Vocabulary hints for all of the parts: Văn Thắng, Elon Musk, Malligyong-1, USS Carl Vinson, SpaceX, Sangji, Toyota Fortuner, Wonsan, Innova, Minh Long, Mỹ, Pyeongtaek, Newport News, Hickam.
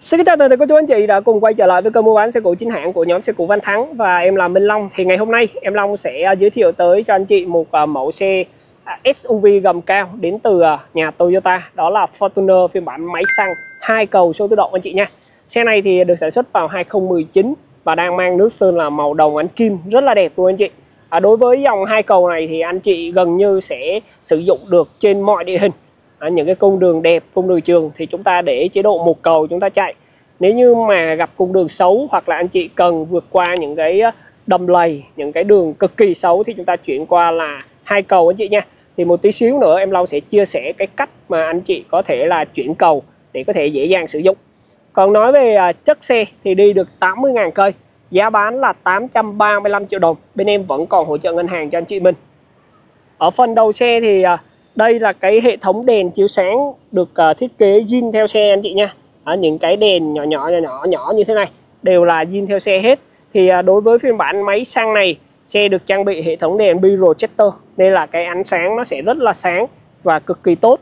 Xin chào tất cả cô chú anh chị đã cùng quay trở lại với kênh mua bán xe cũ chính hãng của nhóm xe cũ Văn Thắng, và em là Minh Long. Thì ngày hôm nay em Long sẽ giới thiệu tới cho anh chị một mẫu xe SUV gầm cao đến từ nhà Toyota, đó là Fortuner phiên bản máy xăng 2 cầu số tự động anh chị nha. Xe này thì được sản xuất vào 2019 và đang mang nước sơn là màu đồng ánh kim, rất là đẹp luôn anh chị. Đối với dòng 2 cầu này thì anh chị gần như sẽ sử dụng được trên mọi địa hình. Những cái cung đường đẹp, cung đường trường thì chúng ta để chế độ một cầu chúng ta chạy. Nếu như mà gặp cung đường xấu hoặc là anh chị cần vượt qua những cái đầm lầy, những cái đường cực kỳ xấu thì chúng ta chuyển qua là 2 cầu anh chị nha. Thì một tí xíu nữa em Long sẽ chia sẻ cái cách mà anh chị có thể là chuyển cầu để có thể dễ dàng sử dụng. Còn nói về chất xe thì đi được 80.000 cây, giá bán là 835 triệu đồng. Bên em vẫn còn hỗ trợ ngân hàng cho anh chị mình. Ở phần đầu xe thì đây là cái hệ thống đèn chiếu sáng được thiết kế zin theo xe anh chị nha. Những cái đèn nhỏ như thế này đều là zin theo xe hết. Thì đối với phiên bản máy xăng này, xe được trang bị hệ thống đèn projector nên là cái ánh sáng nó sẽ rất là sáng và cực kỳ tốt.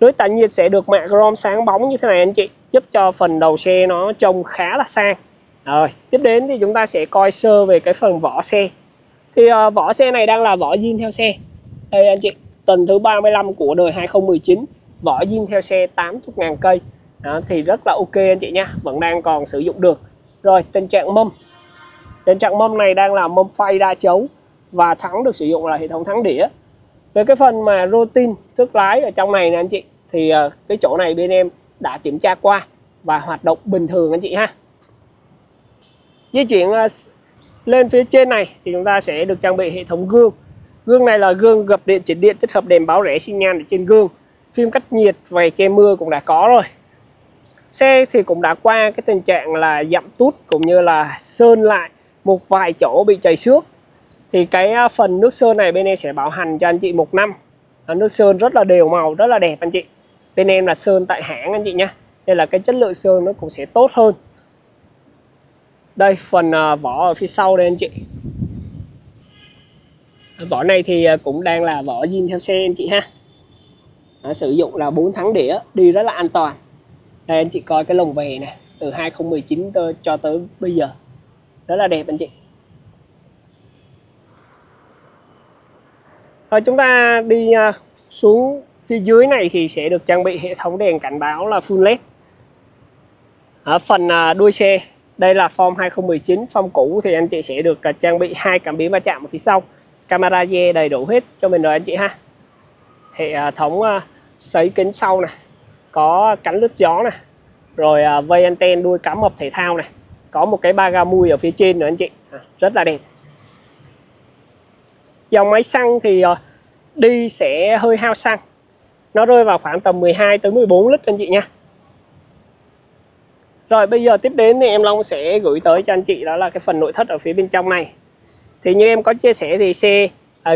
Lưới tản nhiệt sẽ được mạ chrome sáng bóng như thế này anh chị, giúp cho phần đầu xe nó trông khá là sang. Rồi, tiếp đến thì chúng ta sẽ coi sơ về cái phần vỏ xe. Thì vỏ xe này đang là vỏ zin theo xe. Đây anh chị, tầng thứ 35 của đời 2019, vỏ zin theo xe 80.000 cây. Đó, thì rất là ok anh chị nha, vẫn đang còn sử dụng được. Rồi, tình trạng mâm này đang là mâm phay đa chấu và thắng được sử dụng là hệ thống thắng đĩa. Về cái phần mà rotin thước lái ở trong này nè anh chị, thì cái chỗ này bên em đã kiểm tra qua và hoạt động bình thường anh chị ha. Di chuyển lên phía trên này thì chúng ta sẽ được trang bị hệ thống gương. Gương này là gương gập điện chỉnh điện tích hợp đèn báo rẽ xi nhan trên gương. Phim cách nhiệt, vài che mưa cũng đã có rồi. Xe thì cũng đã qua cái tình trạng là dặm tút cũng như là sơn lại một vài chỗ bị chảy xước. Thì cái phần nước sơn này bên em sẽ bảo hành cho anh chị 1 năm. Nước sơn rất là đều màu, rất là đẹp anh chị. Bên em là sơn tại hãng anh chị nhé, nên là cái chất lượng sơn nó cũng sẽ tốt hơn. Đây, phần vỏ ở phía sau đây anh chị. Vỏ này thì cũng đang là vỏ zin theo xe anh chị ha. Nó sử dụng là 4 thắng đĩa, đi rất là an toàn. Đây anh chị coi cái lồng về này, từ 2019 cho tới bây giờ, rất là đẹp anh chị. Rồi chúng ta đi xuống phía dưới này thì sẽ được trang bị hệ thống đèn cảnh báo là full LED. Ở phần đuôi xe, đây là form 2019, form cũ thì anh chị sẽ được trang bị 2 cảm biến va chạm ở phía sau. Camera dè đầy đủ hết cho mình rồi anh chị ha. Hệ thống sấy kính sau nè, có cánh lướt gió nè, rồi vây anten đuôi cá mập thể thao nè, có một cái ba ga mui ở phía trên nữa anh chị, rất là đẹp. Dòng máy xăng thì đi sẽ hơi hao xăng, nó rơi vào khoảng tầm 12 tới 14 lít anh chị nha. Rồi bây giờ tiếp đến thì em Long sẽ gửi tới cho anh chị đó là cái phần nội thất ở phía bên trong này. Thì như em có chia sẻ thì xe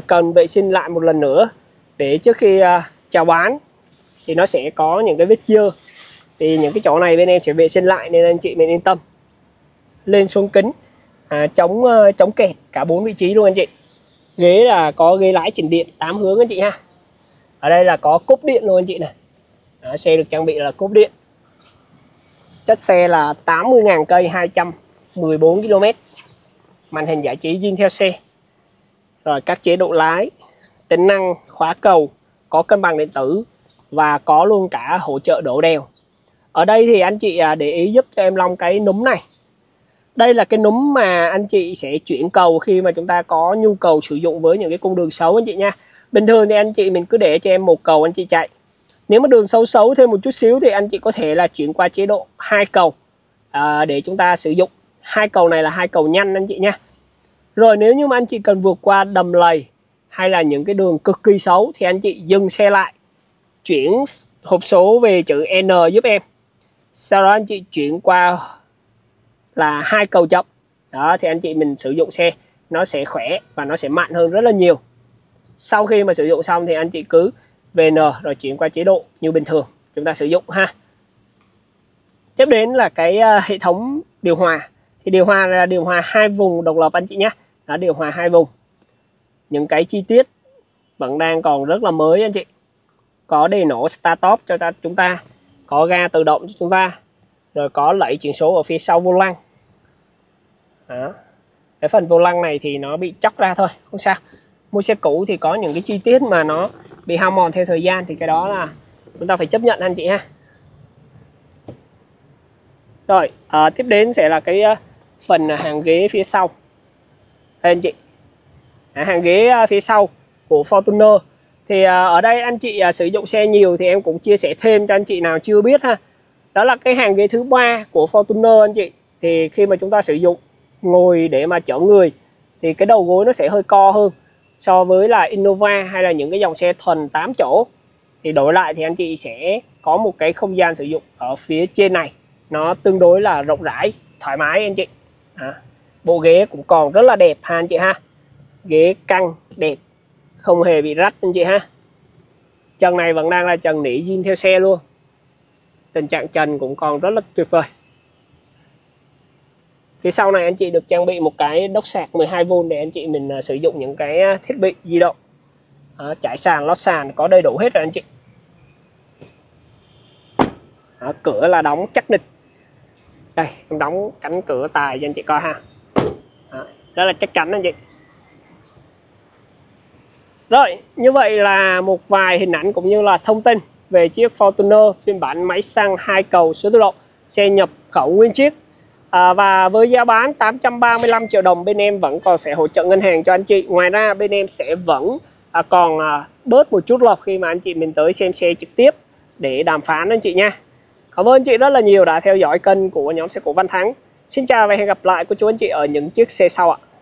cần vệ sinh lại một lần nữa để trước khi chào bán thì nó sẽ có những cái vết dơ. Thì những cái chỗ này bên em sẽ vệ sinh lại nên anh chị mình yên tâm. Lên xuống kính, chống kẹt cả 4 vị trí luôn anh chị. Ghế là có ghế lái chỉnh điện 8 hướng anh chị ha. Ở đây là có cốp điện luôn anh chị này. Đó, xe được trang bị là cốp điện. Chất xe là 80.000 cây, 214 km. Màn hình giải trí zin theo xe. Rồi các chế độ lái, tính năng khóa cầu, có cân bằng điện tử và có luôn cả hỗ trợ đổ đèo. Ở đây thì anh chị để ý giúp cho em Long cái núm này. Đây là cái núm mà anh chị sẽ chuyển cầu khi mà chúng ta có nhu cầu sử dụng với những cái cung đường xấu anh chị nha. Bình thường thì anh chị mình cứ để cho em một cầu anh chị chạy. Nếu mà đường xấu thêm một chút xíu thì anh chị có thể là chuyển qua chế độ 2 cầu để chúng ta sử dụng. 2 cầu này là 2 cầu nhanh anh chị nha. Rồi nếu như mà anh chị cần vượt qua đầm lầy hay là những cái đường cực kỳ xấu thì anh chị dừng xe lại, chuyển hộp số về chữ N giúp em. Sau đó anh chị chuyển qua là 2 cầu chậm. Đó thì anh chị mình sử dụng xe nó sẽ khỏe và nó sẽ mạnh hơn rất là nhiều. Sau khi mà sử dụng xong thì anh chị cứ về N rồi chuyển qua chế độ như bình thường chúng ta sử dụng ha. Tiếp đến là cái hệ thống điều hòa. Thì điều hòa là điều hòa 2 vùng độc lập anh chị nhé. Đó, điều hòa 2 vùng. Những cái chi tiết vẫn đang còn rất là mới anh chị. Có đề nổ start-stop cho chúng ta. Có ga tự động cho chúng ta. rồi có lẫy chuyển số ở phía sau vô lăng. Đó. Cái phần vô lăng này thì nó bị chóc ra thôi, không sao. Mua xe cũ thì có những cái chi tiết mà nó bị hao mòn theo thời gian thì cái đó là chúng ta phải chấp nhận anh chị ha. Rồi tiếp đến sẽ là cái phần hàng ghế phía sau. Đây anh chị, hàng ghế phía sau của Fortuner thì ở đây anh chị sử dụng xe nhiều thì em cũng chia sẻ thêm cho anh chị nào chưa biết ha. Đó là cái hàng ghế thứ 3 của Fortuner anh chị. Thì khi mà chúng ta sử dụng ngồi để mà chở người thì cái đầu gối nó sẽ hơi co hơn so với là Innova hay là những cái dòng xe thuần 8 chỗ. Thì đổi lại thì anh chị sẽ có một cái không gian sử dụng ở phía trên này, nó tương đối là rộng rãi, thoải mái anh chị. Bộ ghế cũng còn rất là đẹp ha anh chị ha. Ghế căng, đẹp, không hề bị rách anh chị ha. Trần này vẫn đang là trần nỉ zin theo xe luôn. Tình trạng trần cũng còn rất là tuyệt vời. Phía sau này anh chị được trang bị một cái đốc sạc 12V để anh chị mình sử dụng những cái thiết bị di động. Trải sàn, lót sàn có đầy đủ hết rồi anh chị. Cửa là đóng chắc nịch. Đây, em đóng cánh cửa tài cho anh chị coi ha. Rất là chắc chắn anh chị. Rồi, như vậy là một vài hình ảnh cũng như là thông tin về chiếc Fortuner phiên bản máy xăng 2 cầu số tự động, xe nhập khẩu nguyên chiếc. Và với giá bán 835 triệu đồng bên em vẫn còn sẽ hỗ trợ ngân hàng cho anh chị. Ngoài ra bên em sẽ vẫn còn bớt một chút lọc khi mà anh chị mình tới xem xe trực tiếp để đàm phán anh chị nha. Cảm ơn chị rất là nhiều đã theo dõi kênh của nhóm xe cổ Văn Thắng. Xin chào và hẹn gặp lại cô chú anh chị ở những chiếc xe sau ạ.